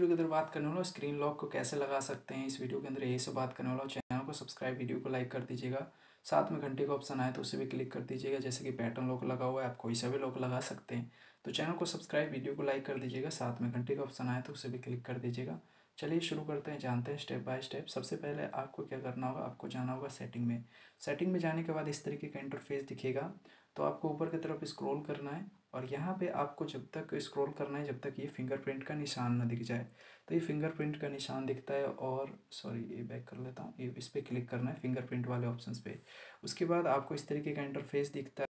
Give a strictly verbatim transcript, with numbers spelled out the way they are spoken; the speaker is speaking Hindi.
वीडियो के अंदर बात करने वाला स्क्रीन लॉक को कैसे लगा सकते हैं। इस वीडियो के अंदर यही सब बात करने वाला। चैनल को सब्सक्राइब, वीडियो को लाइक कर दीजिएगा, साथ में घंटे का ऑप्शन आए तो उसे भी क्लिक कर दीजिएगा। जैसे कि पैटर्न लॉक लगा हुआ है, आप कोई सा भी लॉक लगा सकते हैं। तो चैनल को सब्सक्राइब, वीडियो को लाइक कर दीजिएगा, साथ में घंटे का ऑप्शन आए तो उसे भी क्लिक कर दीजिएगा। चलिए शुरू करते हैं, जानते हैं स्टेप बाय स्टेप। सबसे पहले आपको क्या करना होगा, आपको जाना होगा सेटिंग में। सेटिंग में जाने के बाद इस तरीके का इंटरफेस दिखेगा, तो आपको ऊपर की तरफ स्क्रॉल करना है और यहाँ पे आपको जब तक स्क्रॉल करना है जब तक ये फिंगरप्रिंट का निशान ना दिख जाए। तो ये फिंगरप्रिंट का निशान दिखता है और सॉरी ये बैक कर लेता हूँ, इस पर क्लिक करना है फिंगरप्रिंट वाले ऑप्शंस पे। उसके बाद आपको इस तरीके का इंटरफेस दिखता है।